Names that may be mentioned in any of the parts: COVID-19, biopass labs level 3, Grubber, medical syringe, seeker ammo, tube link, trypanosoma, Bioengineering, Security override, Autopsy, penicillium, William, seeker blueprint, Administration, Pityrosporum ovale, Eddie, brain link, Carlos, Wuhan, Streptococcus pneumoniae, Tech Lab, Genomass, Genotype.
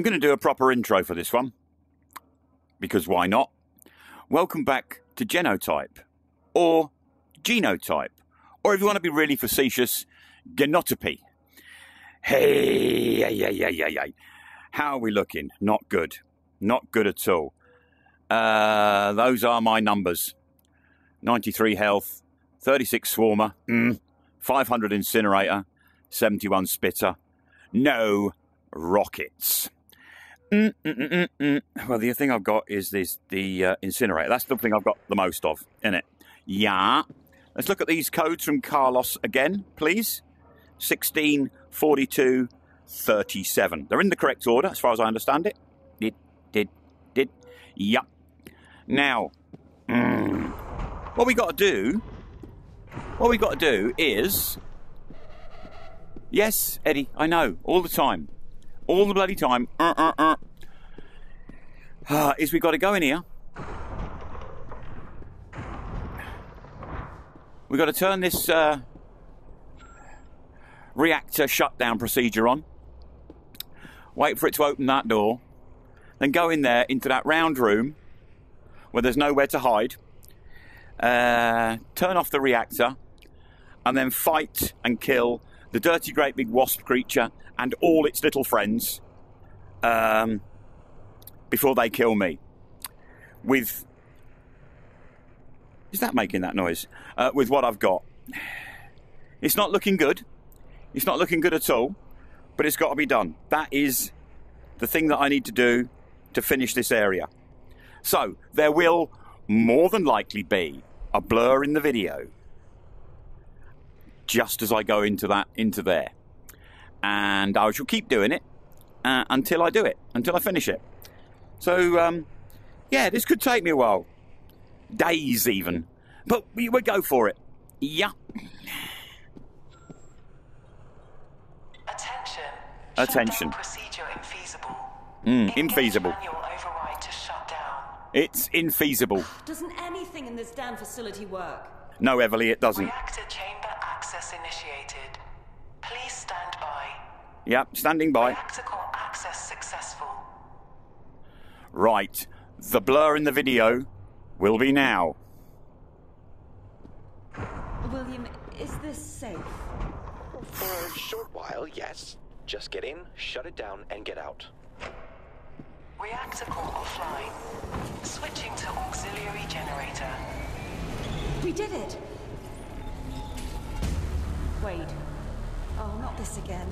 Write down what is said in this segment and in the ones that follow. I'm going to do a proper intro for this one, because why not? Welcome back to Genotype, or Genotype, or if you want to be really facetious, Genotopy. Hey. How are we looking? Not good. Not good at all. Those are my numbers. 93 health, 36 swarmer, 500 incinerator, 71 spitter, no rockets. Well, the thing I've got is the incinerator. That's the thing I've got the most of, isn't it? Yeah. Let's look at these codes from Carlos again, please. 16, 42, 37. They're in the correct order, as far as I understand it. Did. Yup. Now, what we got to do is... Yes, Eddie, I know, all the time. All the bloody time. Is we got to go in here. We've got to turn this reactor shutdown procedure on. Wait for it to open that door. Then go in there, into that round room, where there's nowhere to hide. Turn off the reactor, and then fight and kill the dirty great big wasp creature and all its little friends before they kill me. With... Is that making that noise? With what I've got. It's not looking good. It's not looking good at all, but it's got to be done. That is the thing that I need to do to finish this area. So, there will more than likely be a blur in the video just as I go into there. And I shall keep doing it until I do it, until I finish it. So, yeah, this could take me a while. Days, even. But we'll go for it. Yeah. Attention. Procedure infeasible. Infeasible. Override to shut down. It's infeasible. Doesn't anything in this damn facility work? No, Everly, it doesn't. Reactor chamber access initiated. Please stand by. Yep, standing by. Reactor core access successful. Right. The blur in the video will be now. William, is this safe? For a short while, yes. Just get in, shut it down, and get out. Reactor core offline. Switching to auxiliary generator. We did it! Wait. Oh, not this again.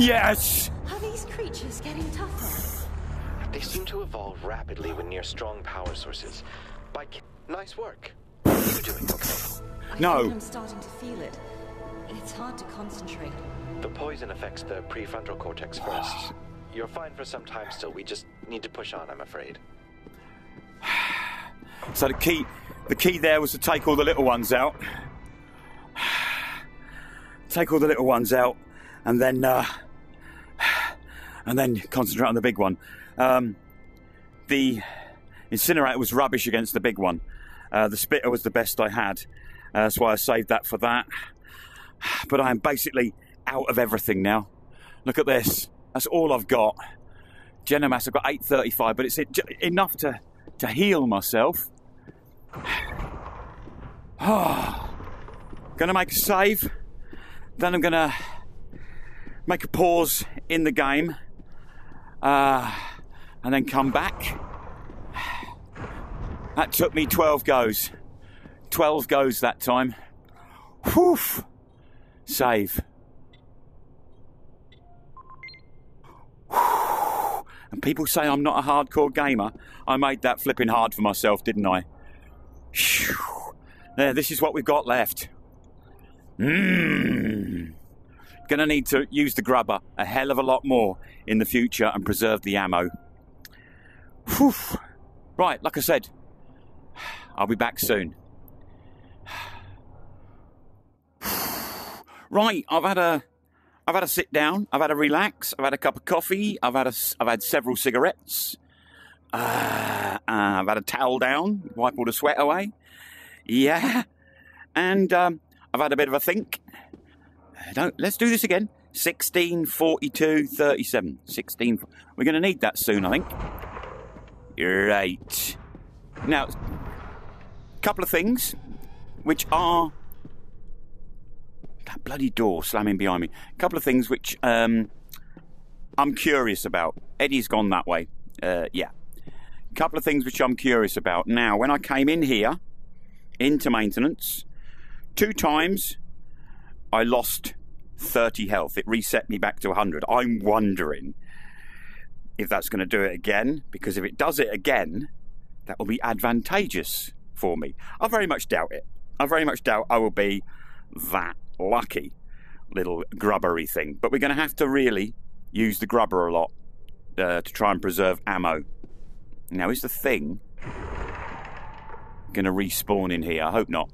Yes! Are these creatures getting tougher? They seem to evolve rapidly when near strong power sources. Nice work. What are you doing, okay? No. I'm starting to feel it. It's hard to concentrate. The poison affects the prefrontal cortex first. You're fine for some time still. We just need to push on, I'm afraid. So the key there was to take all the little ones out. Take all the little ones out, and then, And then concentrate on the big one. The Incinerator was rubbish against the big one. The spitter was the best I had. That's why I saved that for that. But I am basically out of everything now. Look at this. That's all I've got. Genomass, I've got 835, but it's enough to heal myself. Oh, gonna make a save. Then I'm gonna make a pause in the game. And then come back. That took me 12 goes. 12 goes that time. Whew! Save. Whew. And people say I'm not a hardcore gamer. I made that flipping hard for myself, didn't I? Whew. There, this is what we've got left. Mmm. Gonna need to use the grubber a hell of a lot more in the future and preserve the ammo. Whew. Right, like I said, I'll be back soon. Right, I've had a sit down, I've had a relax, I've had a cup of coffee, I've had several cigarettes, I've had a towel down, wipe all the sweat away, yeah, and I've had a bit of a think. Let's do this again. 16:42:37. 16. We're going to need that soon, I think. Right. Now, a couple of things, which are that bloody door slamming behind me. A couple of things which I'm curious about. Eddie's gone that way. Yeah. A couple of things which I'm curious about. Now, when I came in here into maintenance, 2 times. I lost 30 health. It reset me back to 100. I'm wondering if that's going to do it again, because if it does it again, that will be advantageous for me. I very much doubt it. I very much doubt I will be that lucky, little grubbery thing. But we're going to have to really use the grubber a lot to try and preserve ammo. Now, is the thing going to respawn in here? I hope not.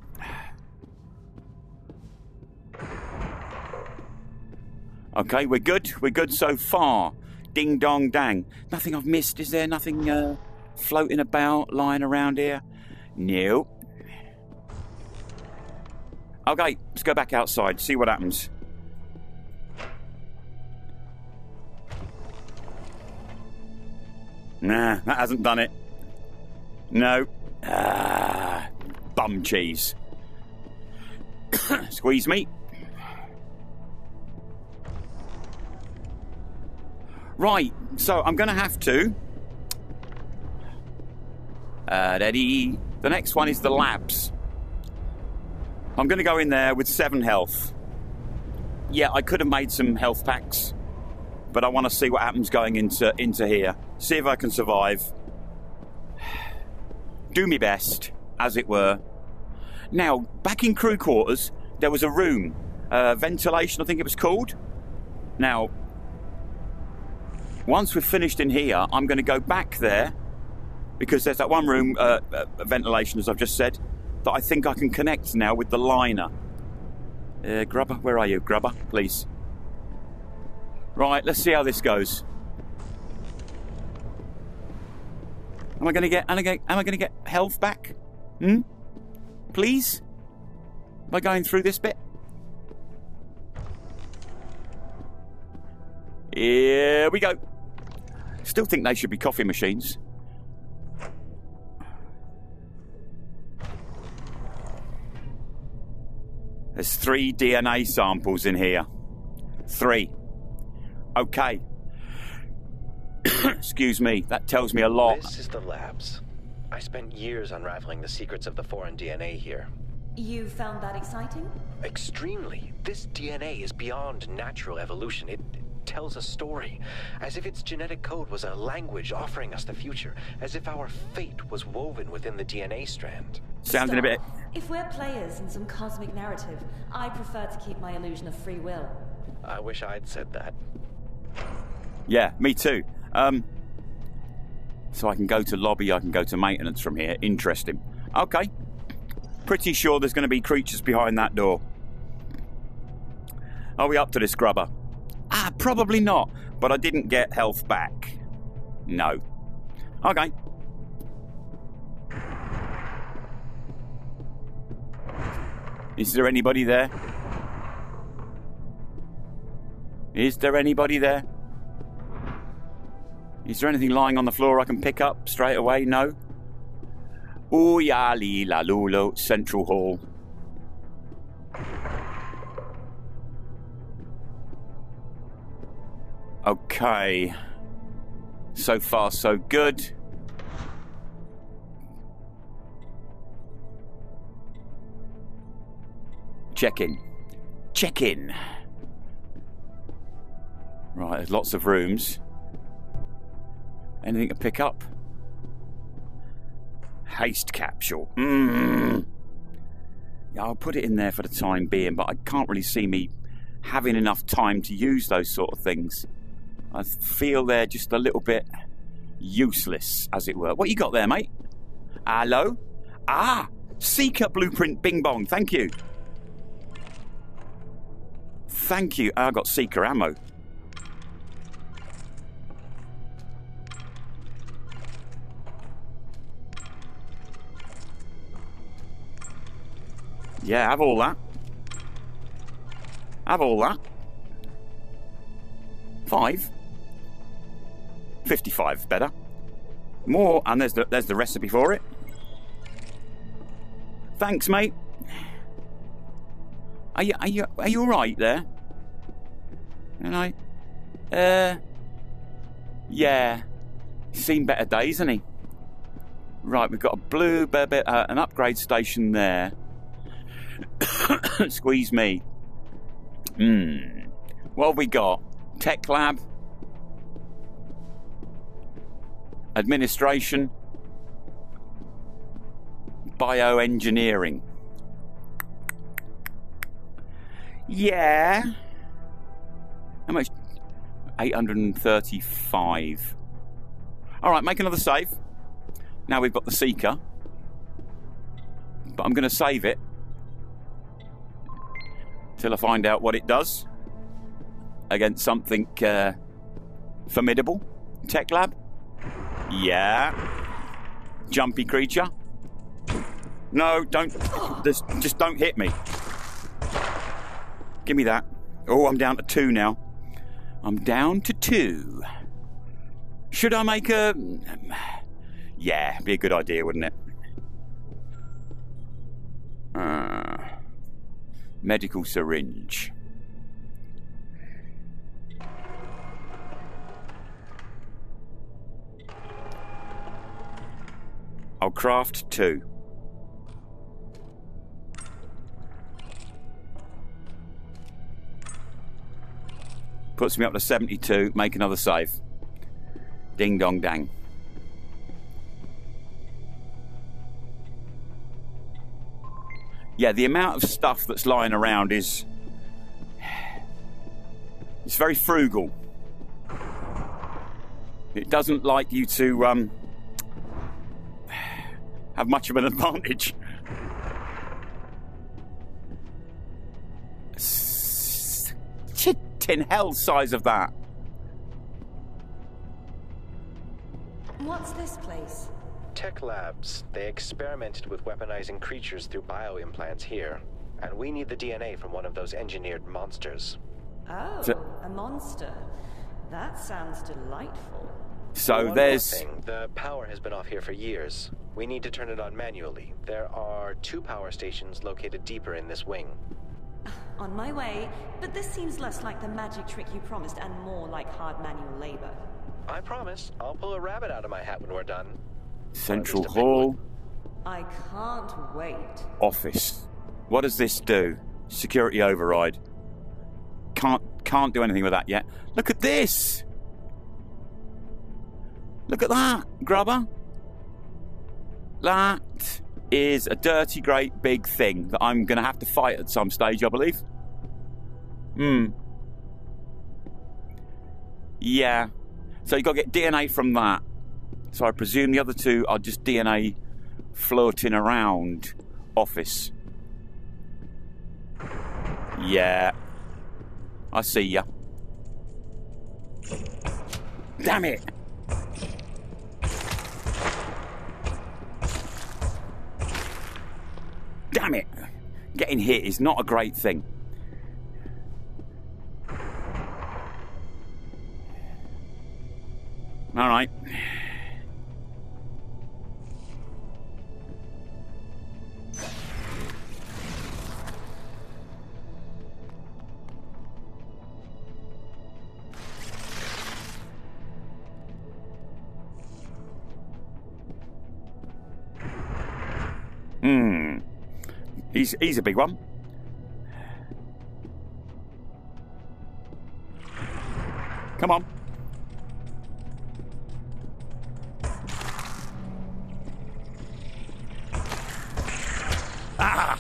Okay, we're good. We're good so far. Ding dong dang. Nothing I've missed, is there? Nothing floating about, lying around here? No. Okay, let's go back outside, see what happens. Nah, that hasn't done it. No. Ah, bum cheese. Squeeze me. Right, so I'm going to have to... Eddie. The next one is the labs. I'm going to go in there with 7 health. Yeah, I could have made some health packs, but I want to see what happens going into here. See if I can survive. Do me best, as it were. Now, back in crew quarters, there was a room. Ventilation, I think it was called. Now... once we're finished in here, I'm going to go back there because there's that one room, ventilation, as I've just said, that I think I can connect now with the liner. Grubber, where are you? Grubber, please. Right, let's see how this goes. Am I going to get health back? Hmm? Please? Am I going through this bit? Here we go. Still think they should be coffee machines. There's 3 DNA samples in here. 3. Okay. Excuse me, that tells me a lot. This is the labs. I spent years unraveling the secrets of the foreign DNA here. You found that exciting? Extremely. This DNA is beyond natural evolution. It tells a story, as if its genetic code was a language offering us the future, as if our fate was woven within the DNA strand. Sounding a bit... if we're players in some cosmic narrative, I prefer to keep my illusion of free will. I wish I'd said that. Yeah, me too. So I can go to lobby, I can go to maintenance from here. Interesting. Okay. Pretty sure there's going to be creatures behind that door. Are we up to this, grubber? Ah, probably not, but I didn't get health back. No. Okay. Is there anybody there? Is there anybody there? Is there anything lying on the floor I can pick up straight away? No? Ooh, ya li la lulo, Central Hall. Okay. So far, so good. Check in. Check in. Right, there's lots of rooms. Anything to pick up? Haste capsule. Yeah, I'll put it in there for the time being, but I can't really see me having enough time to use those sort of things. I feel they're just a little bit useless, as it were. What you got there, mate? Hello? Ah! Seeker blueprint bing bong. Thank you. Thank you. I got seeker ammo. Yeah, have all that. Have all that. 5. 55 better. More, and there's the recipe for it. Thanks, mate. Are you all right there? And I, yeah. He's seen better days, hasn't he? Right, we've got a blue bit, an upgrade station there. Squeeze me. What have we got? Tech Lab. Administration. Bioengineering. Yeah. How much? 835. All right, make another save. Now we've got the seeker. But I'm going to save it till I find out what it does against something formidable. Tech Lab. Yeah. Jumpy creature. No, don't. Just don't hit me. Give me that. Oh, I'm down to 2 now. I'm down to 2. Should I make a... Yeah, be a good idea, wouldn't it? Medical syringe. I'll craft 2. Puts me up to 72. Make another save. Ding dong dang. Yeah, the amount of stuff that's lying around is... It's very frugal. It doesn't like you to have much of an advantage. Chit in hell size of that. What's this place? Tech Labs. They experimented with weaponizing creatures through bioimplants here, and we need the DNA from one of those engineered monsters. Oh, a monster. That sounds delightful. So there's... The power has been off here for years. We need to turn it on manually. There are 2 power stations located deeper in this wing. On my way, but this seems less like the magic trick you promised and more like hard manual labor. I promise. I'll pull a rabbit out of my hat when we're done. Central Hall. I can't wait. Office. What does this do? Security override. Can't do anything with that yet. Look at this. Look at that, Grubber. That is a dirty, great, big thing that I'm going to have to fight at some stage, I believe. Yeah. So you've got to get DNA from that. So I presume the other 2 are just DNA floating around office. Yeah. I see ya. Damn it! Damn it! Getting hit is not a great thing. All right. He's a big one. Come on. Ah!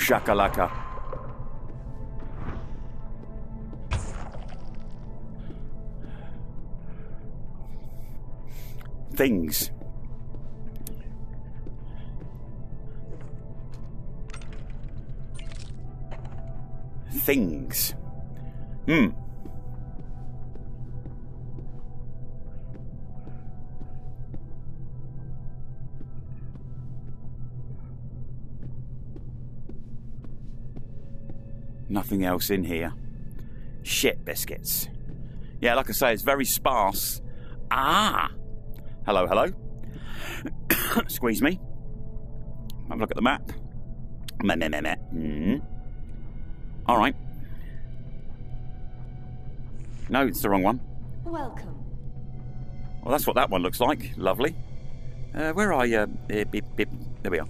Shakalaka. Things. Things. Nothing else in here. Shit biscuits. Yeah, like I say, it's very sparse. Ah! Hello, hello. Squeeze me. Have a look at the map. All right. No, it's the wrong one. Welcome. Well, that's what that one looks like. Lovely. Where are you? There we are.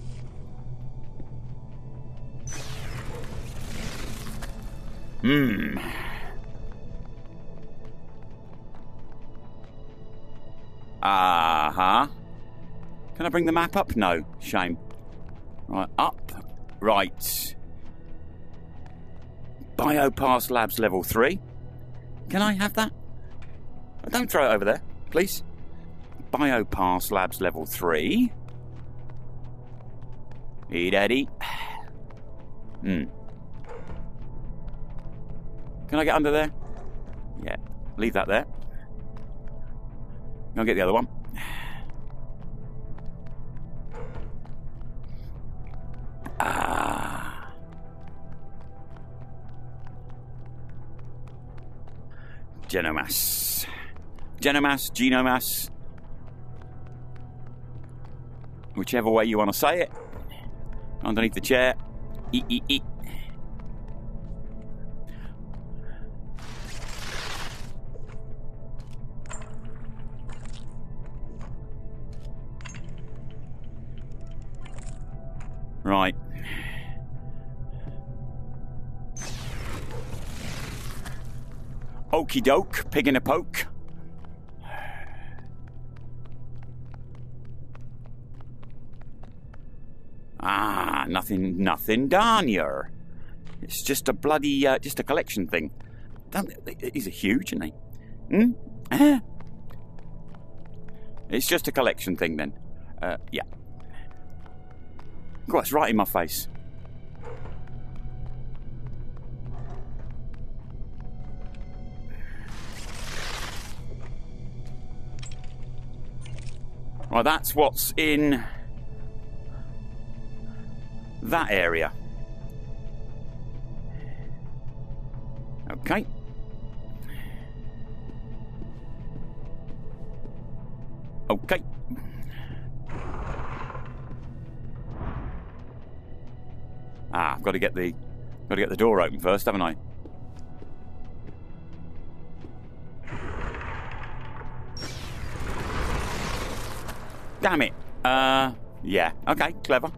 Can I bring the map up? No. Shame. Right, up. Right. Biopass Labs Level 3. Can I have that? Don't throw it over there, please. Biopass Labs Level 3. Eat, Eddie. Can I get under there? Yeah, leave that there. I'll get the other one. Ah. Genomass. Genomass. Whichever way you want to say it. Underneath the chair. Eat. Right. Okie doke, pig in a poke. Ah, nothing down here. It's just a bloody, just a collection thing. These are huge, aren't they? It's just a collection thing then. Yeah. God, it's right in my face. Right, that's what's in that area. Okay. Okay. Ah, I've got to get the door open first, haven't I? Damn it. Yeah. Okay, clever.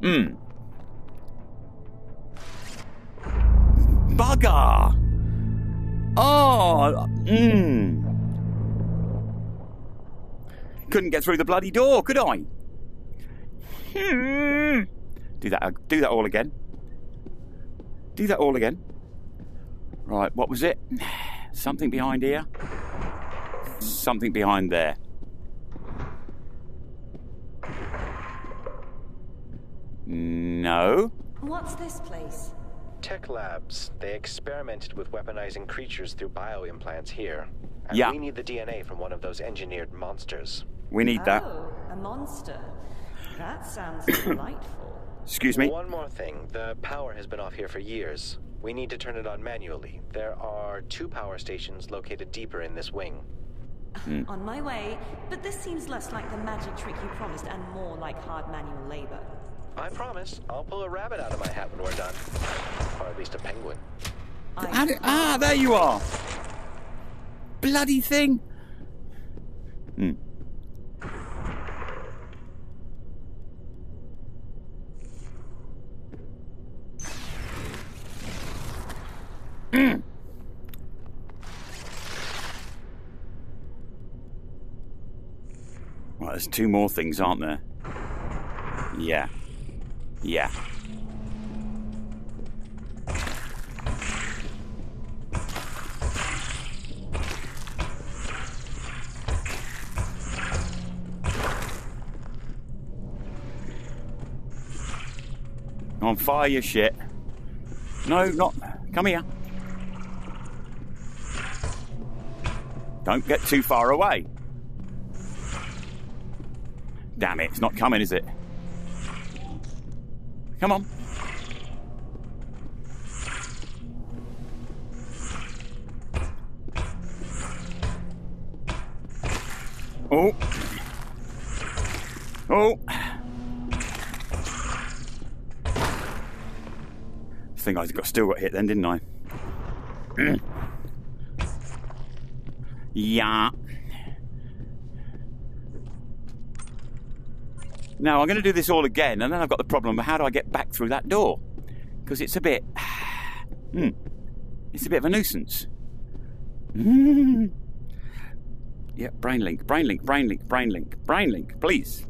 Bugger. Oh. Couldn't get through the bloody door, could I? Do that all again. Right, what was it? Something behind here? Something behind there. No. What's this place? Tech Labs. They experimented with weaponizing creatures through bioimplants here. And yeah. We need the DNA from one of those engineered monsters. We need that. Oh, a monster. That sounds delightful. Excuse me? One more thing. The power has been off here for years. We need to turn it on manually. There are 2 power stations located deeper in this wing. On my way, but this seems less like the magic trick you promised and more like hard manual labor. I promise. I'll pull a rabbit out of my hat when we're done. Or at least a penguin. Ah, there you are! Bloody thing! Hmm. Mm. Well, there's 2 more things, aren't there? Yeah. Yeah. On fire your shit. No, not... Come here. Don't get too far away. Damn it, it's not coming, is it? Come on. Oh. Oh. I think I still got hit then, didn't I? Yeah. Now, I'm going to do this all again, and then I've got the problem of how do I get back through that door? Because it's a bit... it's a bit of a nuisance. Yeah, brain link, brain link, brain link, brain link, brain link, please.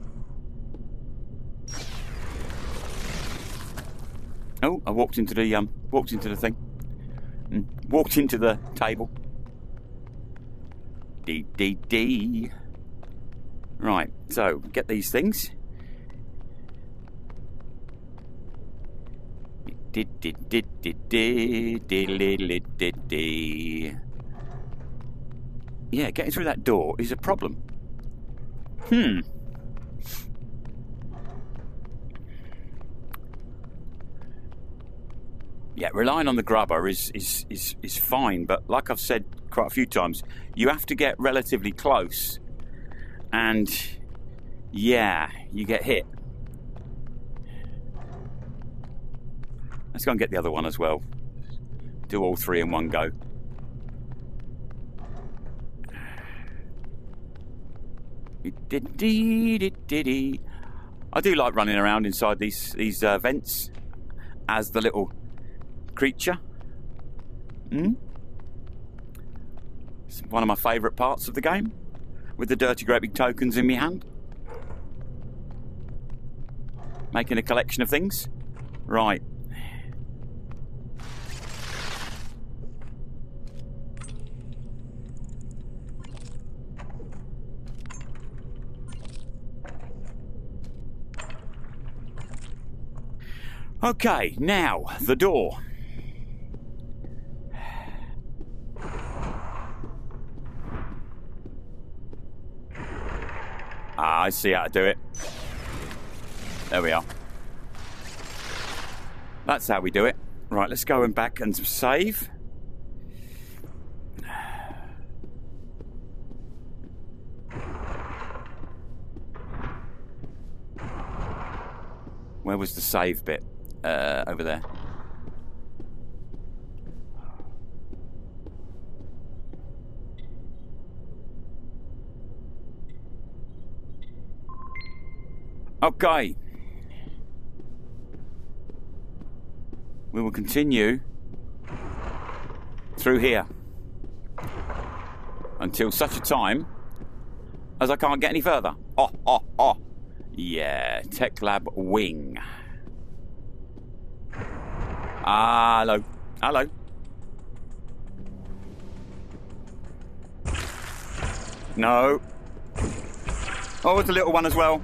Oh, I walked into the thing. Walked into the table. D. Right, so get these things. Yeah, getting through that door is a problem. Yeah, relying on the grubber is fine, but like I've said quite a few times, you have to get relatively close, and yeah, you get hit. Let's go and get the other one as well. Do all 3 in one go. I do like running around inside these vents as the little creature. It's one of my favourite parts of the game, with the dirty great big tokens in my hand, making a collection of things. Right. Okay, now the door. Ah, I see how to do it. There we are. That's how we do it. Right, let's go and back and save. Where was the save bit? Over there. Okay. We will continue through here until such a time as I can't get any further. Oh. Yeah, Tech Lab wing. Hello. No. Oh, it's a little one as well.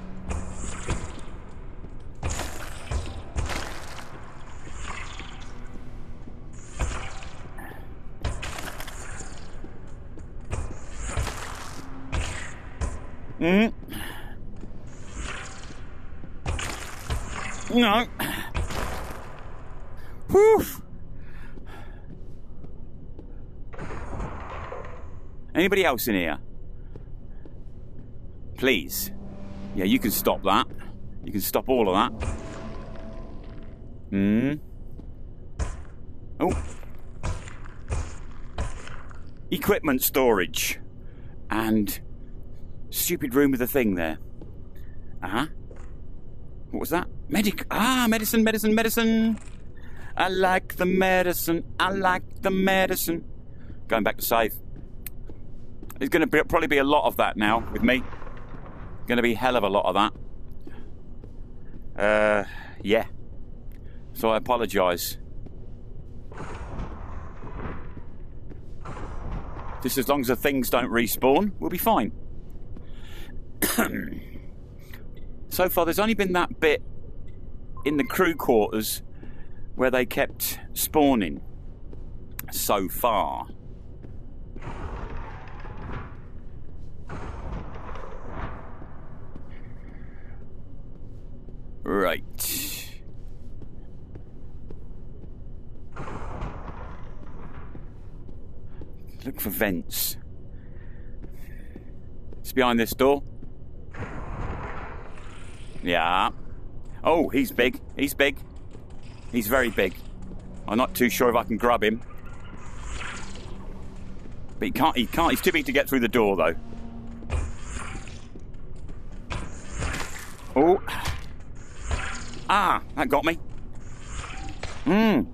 Mm. No. Woof. Anybody else in here? Please. Yeah, you can stop that. You can stop all of that. Hmm. Oh. Equipment storage. And stupid room with the thing there. Uh-huh. What was that? Medicine. I like the medicine. Going back to save. There's going to be, probably be a lot of that now with me. Going to be a hell of a lot of that. Yeah. So I apologise. Just as long as the things don't respawn, we'll be fine. So far, there's only been that bit in the crew quarters where they kept spawning. So far. Right. Look for vents. It's behind this door. Yeah. Oh, he's big. He's very big. I'm not too sure if I can grab him. But he can't. He's too big to get through the door, though. Oh. Ah, that got me. Mmm.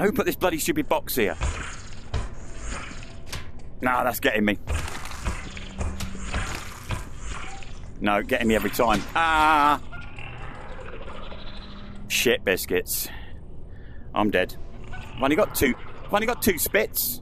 Who put this bloody stupid box here? Nah, that's getting me. No, getting me every time. Ah! Shit biscuits. I'm dead. I've only got two spits.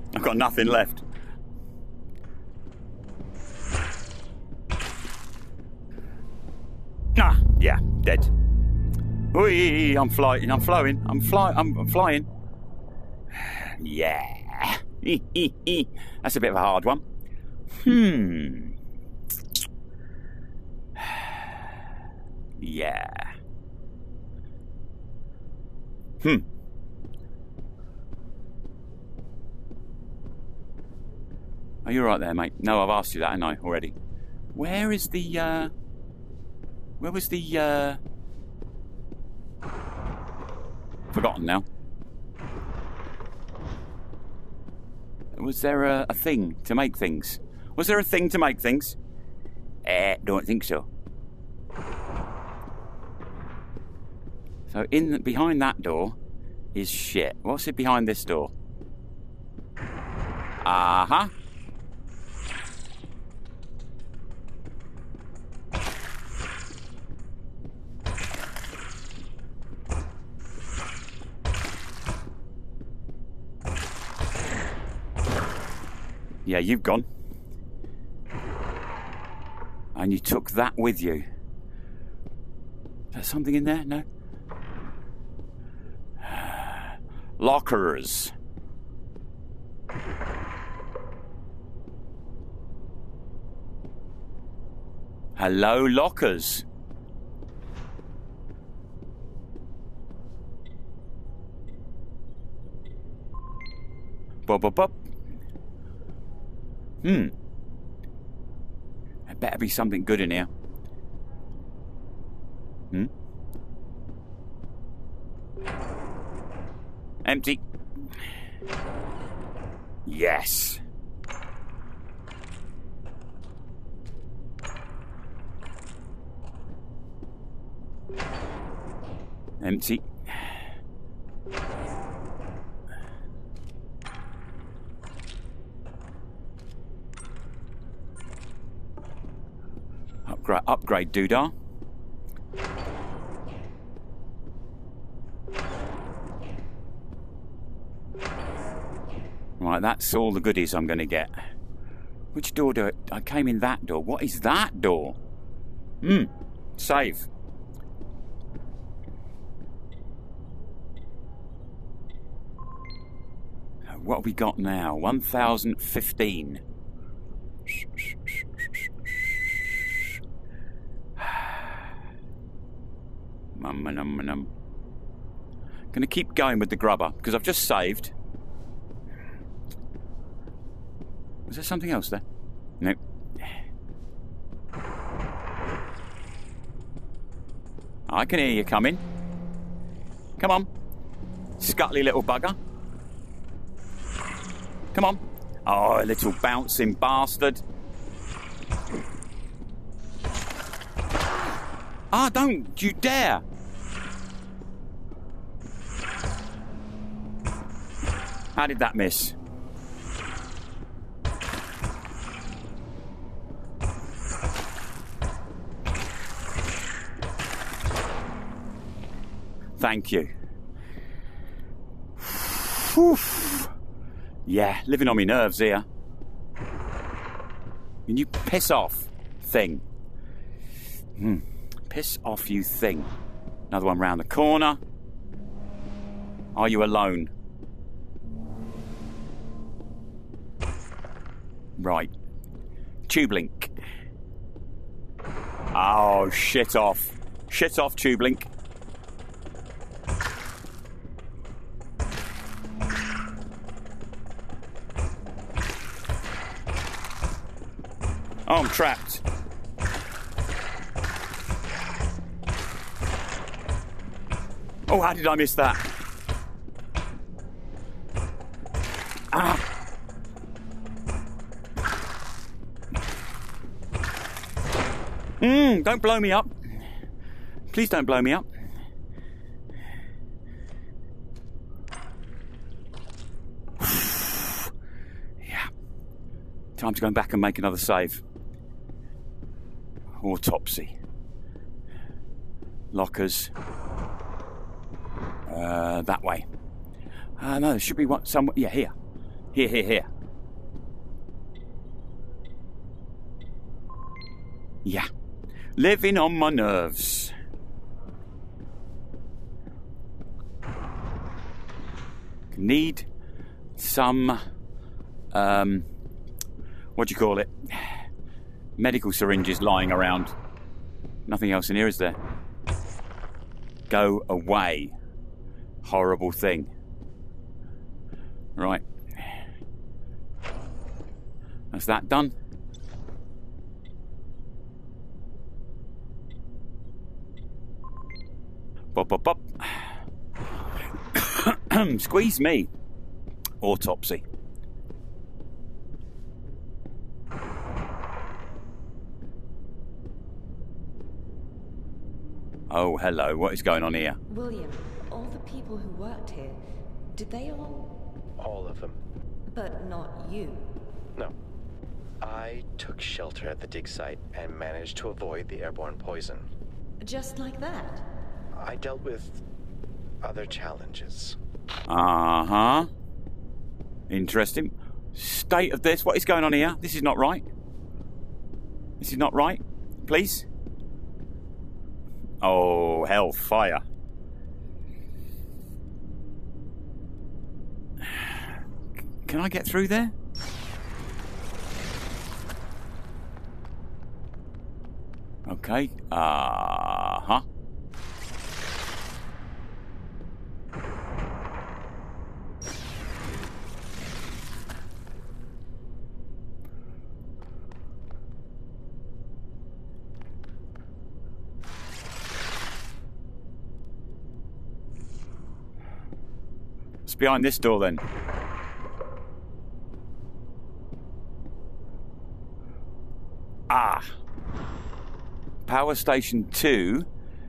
I've got nothing left. Ah, yeah, dead. Whee, I'm flying. Yeah. That's a bit of a hard one. Hmm. Yeah. Hmm. Are you all right there, mate? No, I've asked you that, haven't I, already? Where is the, where was the, forgotten now. Was there a thing to make things? Don't think so. So behind that door is shit. What's it behind this door? Uh-huh. Yeah, you've gone. And you took that with you. There's something in there? No? Lockers. Hello, lockers. Bop, bop, bop. Hmm. There better be something good in here. Hmm? Empty. Yes. Empty. upgrade doodah. Right, that's all the goodies I'm going to get. Which door do I came in that door. What is that door? Hmm. Save. What have we got now? 1015. I'm going to keep going with the grubber because I've just saved. Was there something else there? No. I can hear you coming. Come on. Scuttly little bugger. Come on. Oh, a little bouncing bastard. Ah, don't you dare. How did that miss? Thank you. Whew. Yeah, living on me nerves here. Can you piss off, thing? Piss off, you thing. Another one round the corner. Are you alone? Right. Tube link. Oh, shit off. Shit off, tube link. Oh, I'm trapped. Oh, how did I miss that? Ah. Don't blow me up. Please don't blow me up. Yeah. Time to go back and make another save. Autopsy. Lockers. That way. No, there should be one somewhere. Yeah, here. Here. Yeah. Living on my nerves. Need some, what do you call it? Medical syringes lying around. Nothing else in here, is there? Go away. Horrible thing. Right. That's that done. Bop, bop, bop. Squeeze me. Autopsy. Oh, hello. What is going on here? William, all the people who worked here, did they all... All of them. But not you. No. I took shelter at the dig site and managed to avoid the airborne poison. Just like that? I dealt with other challenges. Uh-huh. Interesting. State of this. What is going on here? This is not right. This is not right. Please. Oh, hellfire. Can I get through there? Okay. Uh-huh. Behind this door, then. Ah. Power station 2.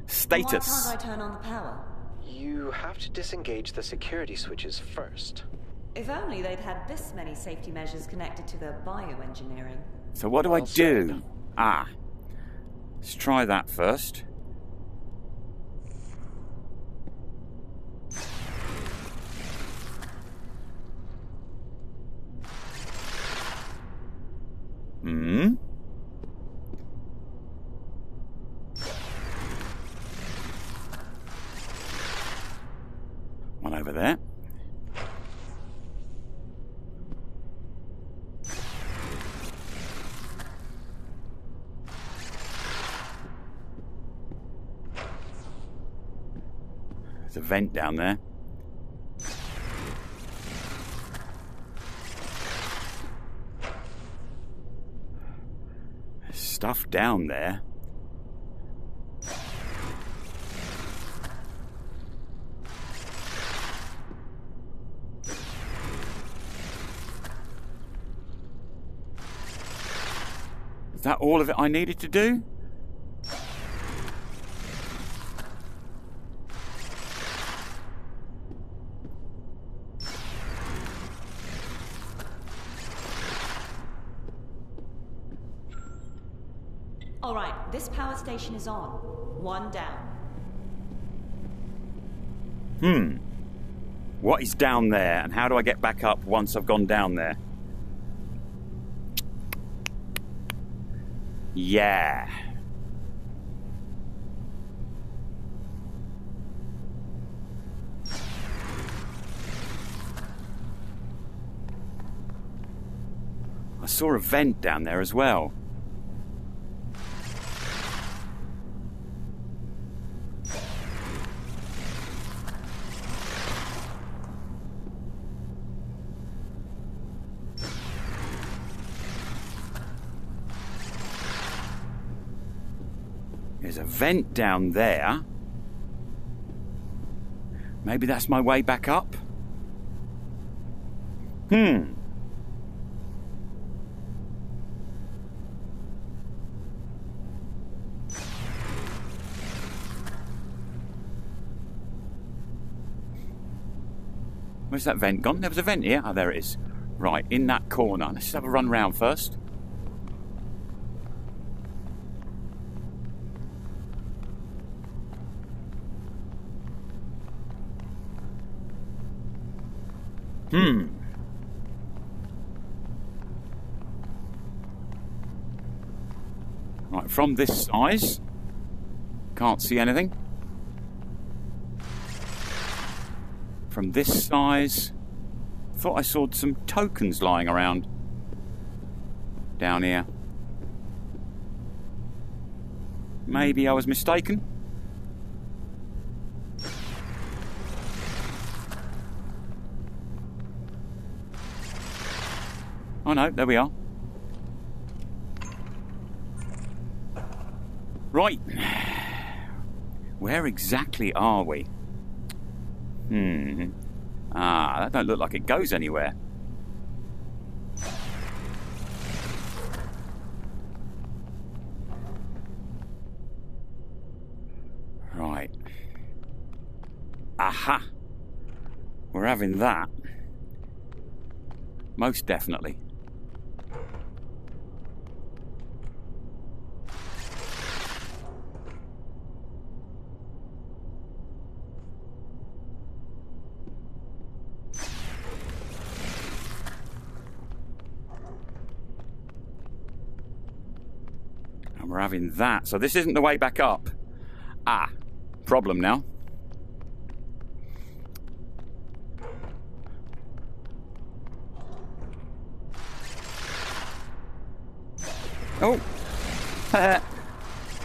Status. Why can't I turn on the power? You have to disengage the security switches first. If only they'd had this many safety measures connected to their bioengineering. So what do I do? Ah. Let's try that first. One over there. There's a vent down there. Stuff down there. Is that all of it I needed to do? Station is on. One down. What is down there, and how do I get back up once I've gone down there? Yeah. I saw a vent down there as well. Vent down there. Maybe that's my way back up. Where's that vent gone? There was a vent here. Oh, there it is. Right, in that corner. Let's have a run round first. Right, from this eyes, can't see anything. From this size, thought I saw some tokens lying around down here. Maybe I was mistaken. Oh no, there we are. Right. Where exactly are we? That don't look like it goes anywhere. Right. Aha! We're having that. Most definitely. Having that, so this isn't the way back up. Ah, problem now. Oh,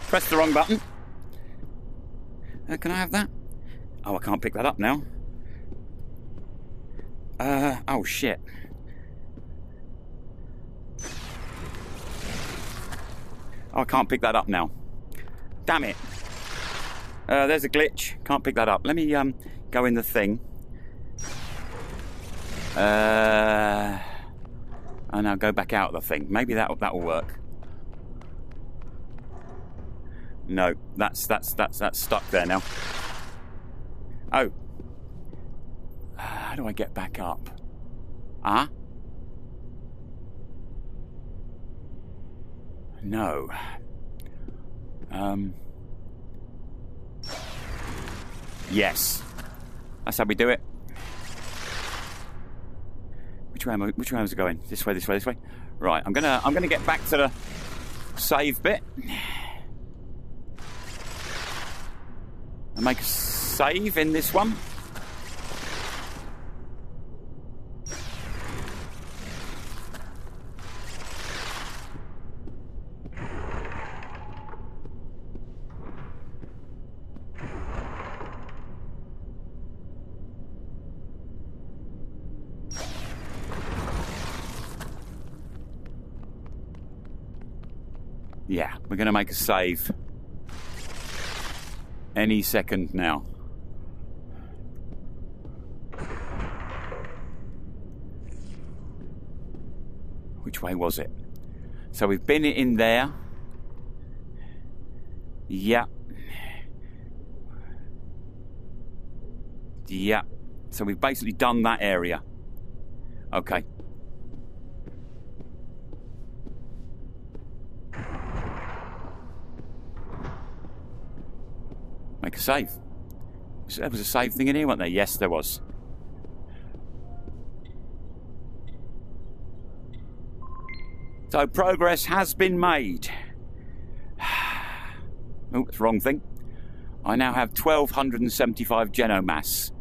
pressed the wrong button. Can I have that? Oh, I can't pick that up now. Oh shit. Oh, I can't pick that up now. Damn it. There's a glitch. Can't pick that up. Let me go in the thing. And I'll go back out of the thing. Maybe that'll work. No, that's stuck there now. Oh. How do I get back up? Ah? No. Yes. That's how we do it. Which way is it going? This way, this way, this way. Right, I'm gonna get back to the save bit. And make a save in this one. Yeah, we're going to make a save any second now. Which way was it? So we've been in there. Yeah. Yeah. So we've basically done that area. Okay. Make a save. There was a save thing in here, wasn't there? Yes, there was. So progress has been made. Oh, it's the wrong thing. I now have 1,275 genomass.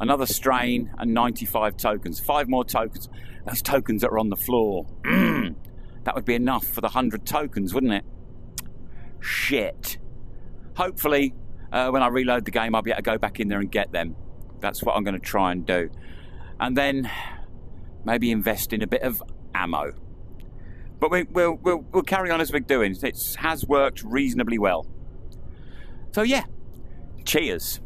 Another strain and 95 tokens. 5 more tokens. Those tokens that are on the floor. That would be enough for the 100 tokens, wouldn't it? Shit. Hopefully... when I reload the game, I'll be able to go back in there and get them. That's what I'm going to try and do. And then maybe invest in a bit of ammo. But we'll carry on as we're doing. It has worked reasonably well. So yeah, cheers.